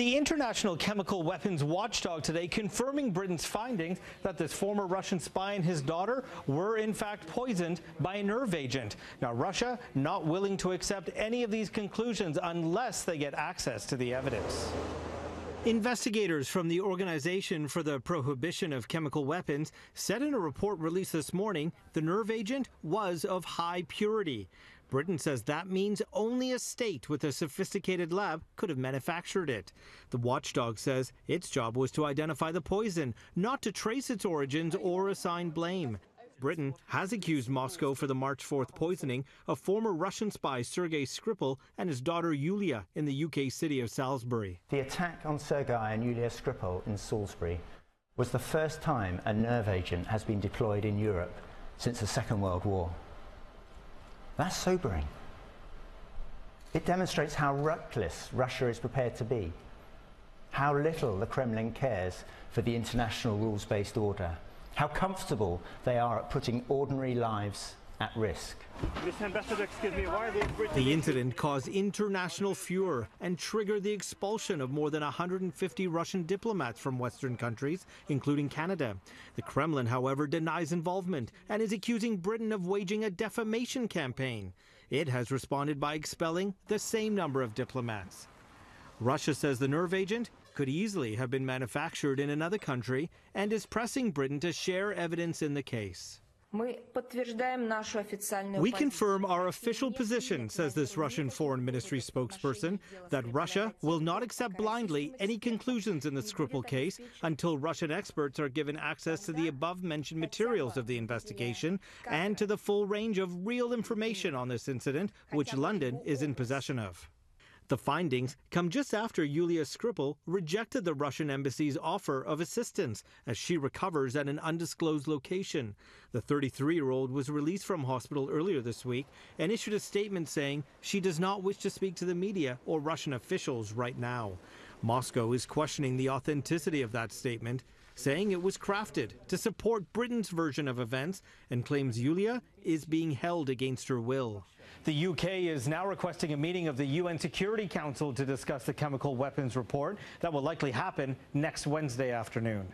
the International Chemical Weapons Watchdog today confirming Britain's findings that this former Russian spy and his daughter were in fact poisoned by a nerve agent. Now, Russia not willing to accept any of these conclusions unless they get access to the evidence. Investigators from the Organization for the Prohibition of Chemical Weapons said in a report released this morning the nerve agent was of high purity. Britain says that means only a state with a sophisticated lab could have manufactured it. The watchdog says its job was to identify the poison, not to trace its origins or assign blame. Britain has accused Moscow for the March 4th poisoning of former Russian spy Sergei Skripal and his daughter Yulia in the UK city of Salisbury. The attack on Sergei and Yulia Skripal in Salisbury was the first time a nerve agent has been deployed in Europe since the Second World War. That's sobering. It demonstrates how reckless Russia is prepared to be, how little the Kremlin cares for the international rules-based order, how comfortable they are at putting ordinary lives at risk. Mr. Ambassador, excuse me, why are they British? The incident caused international furor and triggered the expulsion of more than 150 Russian diplomats from Western countries, including Canada. The Kremlin, however, denies involvement and is accusing Britain of waging a defamation campaign. It has responded by expelling the same number of diplomats. Russia says the nerve agent could easily have been manufactured in another country and is pressing Britain to share evidence in the case. We confirm our official position, says this Russian Foreign Ministry spokesperson, that Russia will not accept blindly any conclusions in the Skripal case until Russian experts are given access to the above-mentioned materials of the investigation and to the full range of real information on this incident, which London is in possession of. The findings come just after Yulia Skripal rejected the Russian embassy's offer of assistance as she recovers at an undisclosed location. The 33-year-old was released from hospital earlier this week and issued a statement saying she does not wish to speak to the media or Russian officials right now. Moscow is questioning the authenticity of that statement, saying it was crafted to support Britain's version of events and claims Yulia is being held against her will. The UK is now requesting a meeting of the UN Security Council to discuss the chemical weapons report. That will likely happen next Wednesday afternoon.